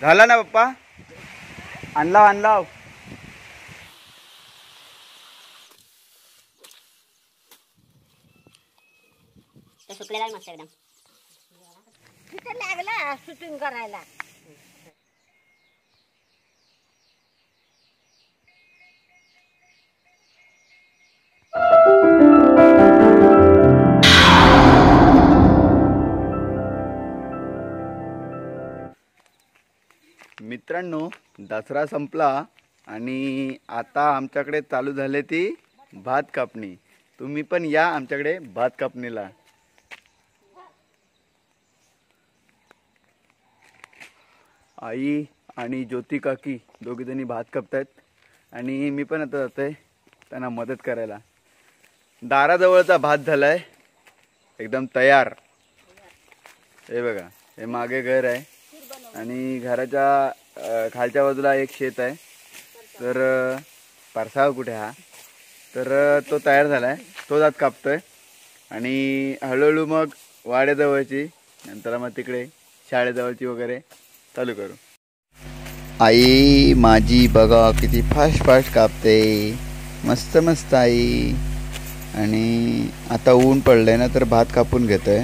झाला ना पप्पा, आणला आणला. सुकलेला मस्त एकदम. तिथे लागला शूटिंग करायला. मित्रांनो, दसरा संपला आणि आता आमच्याकडे चालू झाले ती भात कापणी. तुम्ही पण या आमच्याकडे भात कापणीला. आई आणि ज्योती काकी दोघीजणी भात कापतात आणि मी पण आता जाते त्यांना मदत करायला. दाराजवळचा भात झाला आहे एकदम तयार. हे बघा, हे मागे घर आहे आणि घराच्या खालच्या बाजूला एक शेत आहे. तर परसाव कुठे हा, तर तो तयार झाला आहे, तो जात कापतोय. आणि हळूहळू मग वाड्याजवळची, नंतर मग तिकडे शाळेजवळची वगैरे चालू करू. आई माझी बघा किती फास्ट फास्ट कापते, मस्त मस्त आई. आणि आता ऊन पडलंय ना, तर भात कापून घेतोय.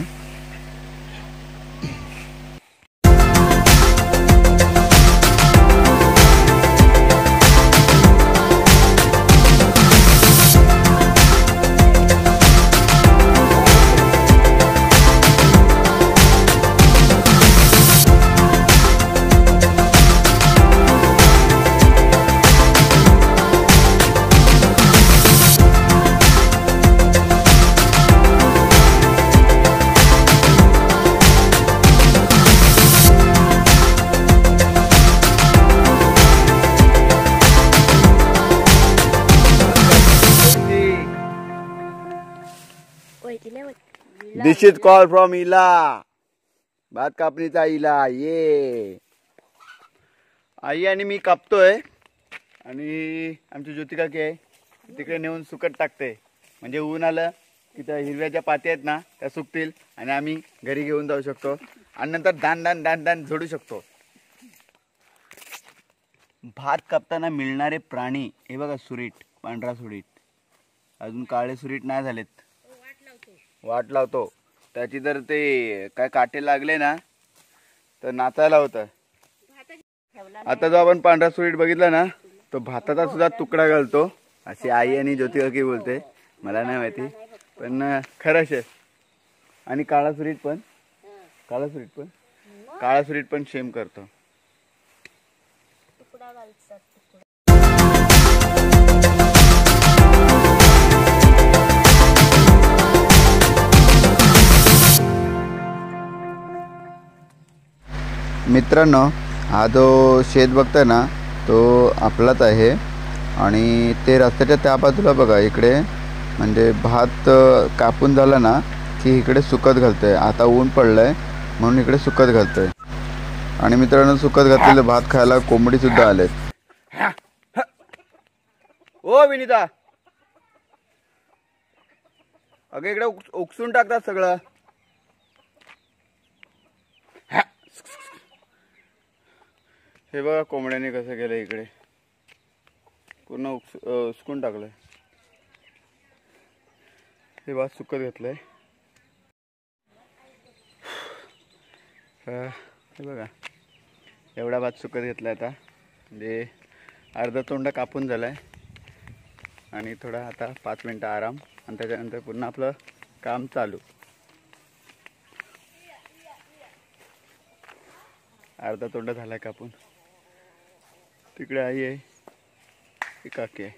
This is called from Ila. बात कापणीचा इला. ये आई आणि मी कापतोय आणि आमची ज्योती काकी आहे तिकडे नेऊन सुकत टाकते. म्हणजे ऊन आलं की त्या हिरव्याच्या पात्या आहेत ना, त्या सुकतील आणि आम्ही घरी घेऊन जाऊ शकतो आणि नंतर दान दान दान दान झोडू शकतो. भात कापताना मिळणारे प्राणी हे बघा, सुरीट, पांढरा सुरीट. अजून काळे सुरीट नाही झालेत, वाट लावतो त्याची. जर ते काय काटे लागले ना तर नाचायला होतं. आता जो आपण पांढरा सुरीट बघितला ना, तो भाताचा सुद्धा तुकडा घालतो अशी आई आणि ज्योती काकी बोलते. मला नाही माहिती पण खरंच आहे. आणि काळा सुरीट पण शेम करतो. मित्रांनो, हा जो शेत बघताय ना तो आपलाच आहे. आणि ते रस्त्याच्या त्या बाजूला बघा इकडे, म्हणजे भात कापून झाला ना की इकडे सुकत घालतं आहे. आता ऊन पडलं आहे म्हणून इकडे सुकत घालतं आहे. आणि मित्रांनो, सुकत घातलेलं भात खायला कोंबडीसुद्धा आले. ओ विनीता, अगं इकडे उकसून टाकतात सगळं. हे बघा कोंबड्याने कसं केलं, इकडे पूर्ण उकसून टाकलंय. हे भात सुकत घातलंय. हे बघा एवढा भात सुकत घेतलाय. आता म्हणजे अर्धा तोंडा कापून झालाय आणि थोडा आता 5 मिनटं आराम आणि त्याच्यानंतर पुन्हा आपलं काम चालू. अर्धा तोंडा झालाय कापून. तिकडे आई आहे, काकी आहे.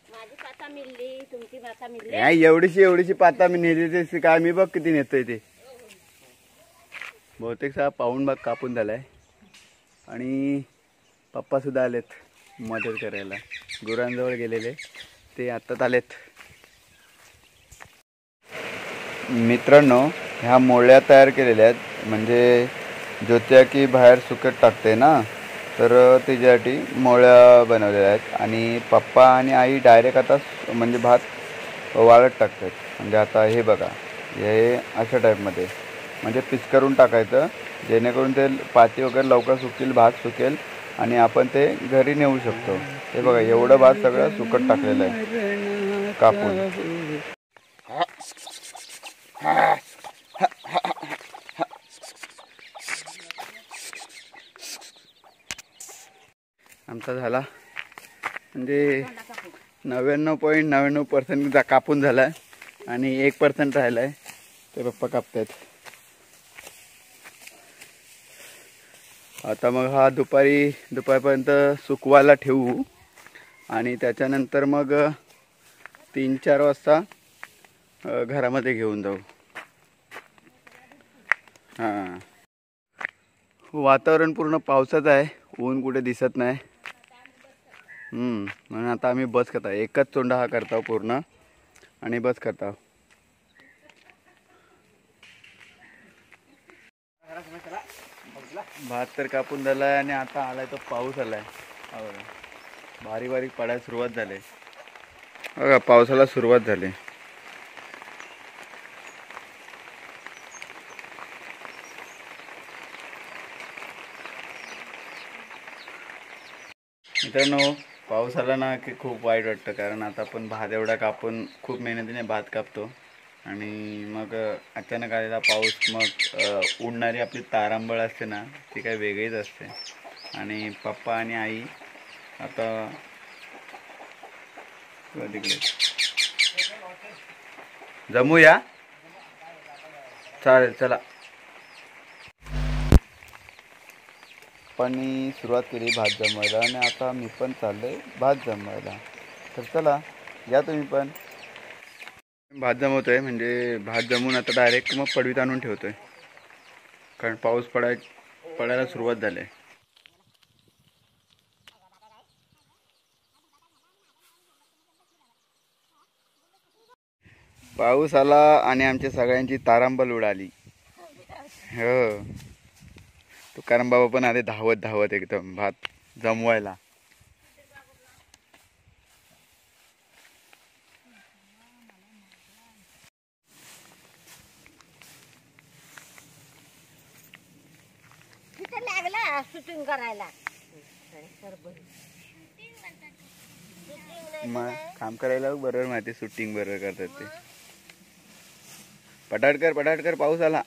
एवढीशी एवढीशी पाता मी नेली काय, मी बघ किती नेतोय ते. बहुतेक 6 पाऊंड भाग कापून झालाय. आणि पप्पा सुद्धा आलेत मदत करायला, गुरांजवळ गेलेले ते आत्ताच आलेत. मित्रांनो, ह्या मोळ्या तयार केलेल्या आहेत. म्हणजे ज्योती काकी बाहेर सुकत टाकते ना, तर त्याच्यासाठी मोळ्या बनवलेल्या आहेत आणि पप्पा आणि आई डायरेक्ट आता म्हणजे भात वाळत टाकतात। म्हणजे आता हे बघा हे अशा टाईपमध्ये म्हणजे पिसकरून टाकायचं जेणेकरून ते पाती वगैरे लवकर सुकेल, भात सुकेल आणि आपण ते घरी नेऊ शकतो। हे बघा एवढं भात सगळं सुकट टाकलेलं आहे कापून। आमचा झाला म्हणजे 99.99% कापून झाला आणि 1% राहिला आहे ते पप्पा कापतात। आता मग हा दुपारपर्यंत सुकवायला ठेवू आणि त्याच्यानंतर मग 3-4 वाजता घरामध्ये घेऊन जाऊ। हां, वातावरण पूर्ण पावसाचं आहे, ऊन कुठे दिसत नाही म्हणून आता आम्ही बस करता एकच तोंडा हा करता पूर्ण आणि बस करता। भात तर कापून झालाय आणि आता आलाय तो पाऊस आलाय। बारीक बारीक पडायला सुरुवात झाली, बघा पावसाला सुरुवात झाली। मित्रांनो पावसाला ना की खूप वाईट वाटतं, कारण आता आपण भात एवढा कापून खूप मेहनतीने भात कापतो आणि मग अचानक आलेला पाऊस, मग उडणारी आपली तारांबळ असते ना ती काही वेगळीच असते। आणि पप्पा आणि आई आता जमूया, चालेल चला। पप्पांनी सुरुवात केली भात जमवायला आणि आता मी पण चालले भात जमवायला। तर चला या तुम्ही पण। भात जमवतोय म्हणजे भात जमवून आता डायरेक्ट मग पडवीत आणून ठेवतोय, कारण पाऊस पडायला सुरुवात झाली आहे। पाऊस आला आणि आमच्या सगळ्यांची तारांबळ उडाली। हो, कारण बाबा पण आले धावत एकदम भात जमवायला। लागला शूटिंग करायला, काम करायला बरोबर माहिती, शूटिंग बरोबर करतात ते। पटाटकर पाऊस आला।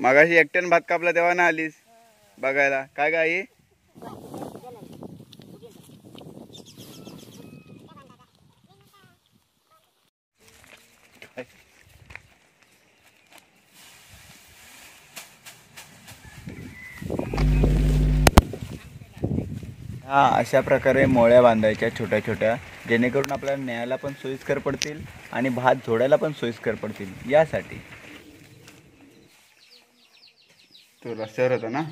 मगाशी एकट्यान भात कापला तेव्हा ना आलीस बघायला, काय गाई हा। अशा प्रकारे मोळ्या बांधायच्या छोट्या छोट्या, जेणेकरून आपल्याला न्यायला पण सोयीस्कर पडतील आणि भात झोडायला पण सोयीस्कर पडतील यासाठी। तो रस्त्यावर होता ना,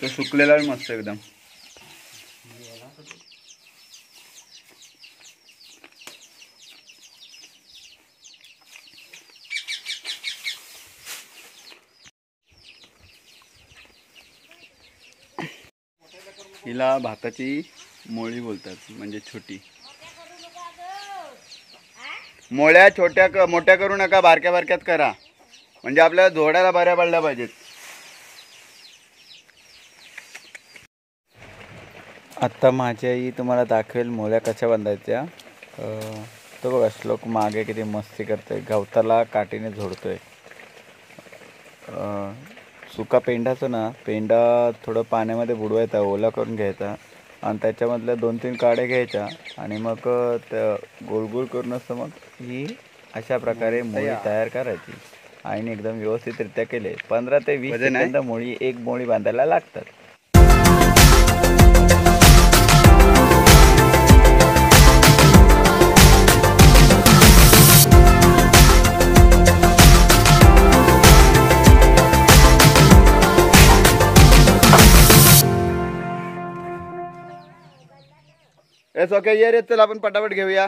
तो सुकलेला मस्त एकदम। हिला भाताची मोळी बोलतात, म्हणजे छोटी मोळ्या। छोट्या मोठ्या करू नका, बारक्या बारक्यात करा, म्हणजे आपल्याला झोडायला बऱ्या पडल्या पाहिजेत। आता माझी आई तुम्हाला दाखवेल मोळ्या कशा बांधायच्या। तो बघा श्लोक मागे किती मस्ती करतोय, गवताला काठीने झोडतोय। सुका पेंडाचं ना पेंडा थोडं पाण्यामध्ये बुडवायचा, ओला करून घ्यायचा आणि त्याच्यामधल्या 2-3 काड्या घ्यायच्या आणि मग गोलगोल करून असं मग ही अशा प्रकारे मोळी तयार करायची। आणि एकदम व्यवस्थितरित्या केले 15 ते 20 पर्यंत मोळी, एक मोळी बांधायला लागतात। It's okay. ये रे चल आपण पटापट घेऊया.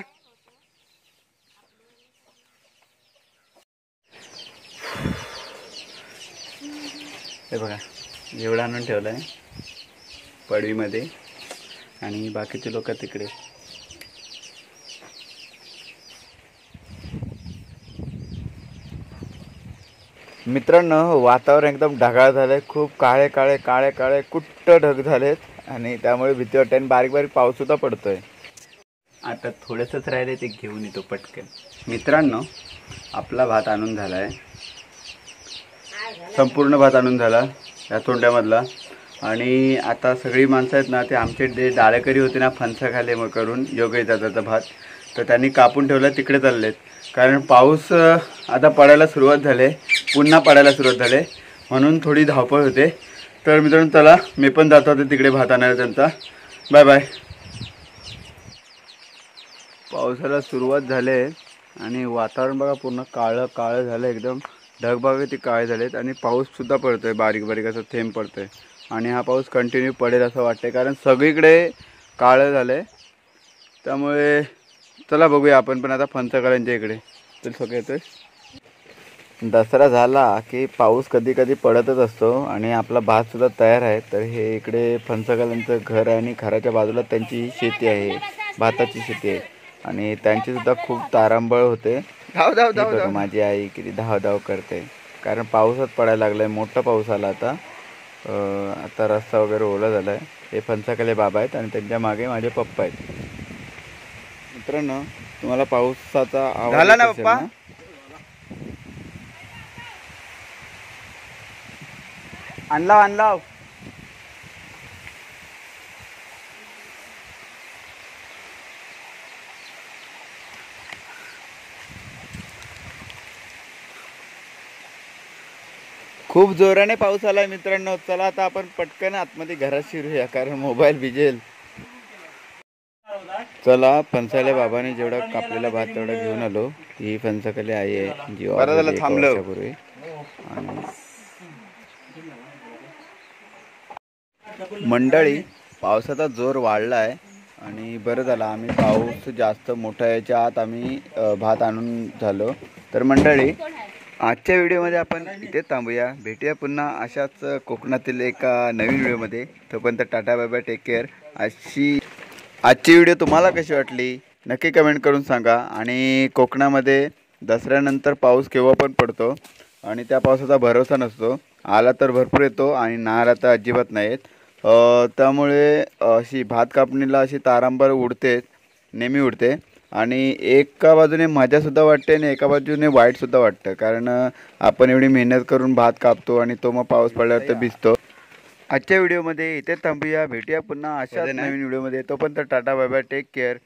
हे बघा एवढा आणून ठेवला आहे पडवीमध्ये आणि बाकीचे लोक तिकडे. मित्रांनो वातावरण एकदम ढगाळ झाले, खूप काळे काळे काळे काळे कुट्ट ढग झालेत आणि त्यामुळे भीती वाटते आणि बारीक बारीक पाऊस सुद्धा पडतोय. आता थोडंसंच राहिले ते घेऊन येतो पटकन. मित्रांनो आपला भात आणून झाला आहे, संपूर्ण भात आणून झाला या तोंड्यामधला. आणि आता सगळी माणसं आहेत ना, ते आमचे जे डाळेकरी होते ना फणसा खाले मग करून योग्य दादाचा भात, तर त्यांनी कापून ठेवला तिकडे चाललेत. कारण पाऊस आता पडायला सुरुवात झाले, पुन्हा पडायला सुरुवात झाले म्हणून थोडी धावपळ होते. तर मित्रांनो चला मी पण जातो होते तिकडे भात आणायला त्यांचा. Bye bye. पावसाला सुरुवात झाले आणि वातावरण बघा पूर्ण काळं काळं झालं, एकदम ढगबाग ती काळे झालेत आणि पाऊससुद्धा पडतो आहे बारीक बारीक असं थेंब पडतो आहे. आणि हा पाऊस कंटिन्यू पडेल असं वाटतं कारण सगळीकडे काळं झालं आहे. त्यामुळे चला बघूया आपण पण आता फणसाकरांच्या इकडे. चल सगळं येतो आहे. दसरा झाला की पाऊस कधी कधी पडतच असतो आणि आपला भातसुद्धा तयार आहे. तर हे इकडे फणसाकरांचं घर आहे आणि घराच्या बाजूला त्यांची शेती आहे, भाताची शेती आहे आणि त्यांचीसुद्धा खूप तारांबळ होते. धाव धाव धाव माझी आई किती धाव धाव करते कारण पाऊसच पडायला लागला आहे, मोठा पाऊस आला. आता आता रस्ता वगैरे ओला झाला आहे. हे फणसाकले बाबा आहेत आणि त्यांच्या मागे माझे पप्पा आहेत. मित्रांनो तुम्हाला पावसाचा आवाज झाला ना पप्पा? आणला आणला. खूप जोराने पाऊस आला आहे मित्रांनो. चला आता आपण पटकन आतमध्ये घरात शिरूया कारण मोबाईल भिजेल. चला फणसाकले बाबाने जेवढा कापलेला भात तेवढा घेऊन आलो. ही फणसाकले आई आहे जी थांबल्यापूर्वी. आणि मंडळी पावसाचा जोर वाढला आहे आणि बरं झालं आम्ही पाऊस जास्त मोठा याच्या आत आम्ही भात आणून झालो. तर मंडळी आजच्या व्हिडिओमध्ये आपण इथे थांबूया. भेटूया पुन्हा अशाच कोकणातील एका नवीन व्हिडिओमध्ये. तोपर्यंत tata bye bye, take care. आजची व्हिडिओ तुम्हाला कशी वाटली नक्की कमेंट करून सांगा. आणि कोकणामध्ये दसऱ्यानंतर पाऊस केव्हा पण पडतो आणि त्या पावसाचा भरोसा नसतो. आला तर भरपूर येतो आणि ना आला तर अजिबात नाही येत. त्यामुळे अशी भात कापणीला अशी तारांबर उडते, नेहमी उडते. आणि एका बाजूने मजासुद्धा वाटते आणि एका बाजूने वाईटसुद्धा वाटतं कारण आपण एवढी मेहनत करून भात कापतो आणि तो मग पाऊस पडल्यावर तर भिजतो. आजच्या व्हिडिओमध्ये इथे थांबूया. भेटूया पुन्हा अशा नवीन व्हिडिओमध्ये. तोपर्यंत tata bye bye, take care.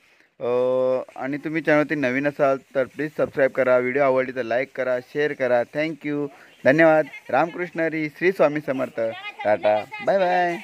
आणि तुम्ही चॅनलवरती नवीन असाल तर प्लीज सबस्क्राईब करा. व्हिडिओ आवडली तर लाईक करा, शेअर करा. थँक्यू, धन्यवाद. Ramkrishna Hari, Shri Swami Samarth. Tata bye bye.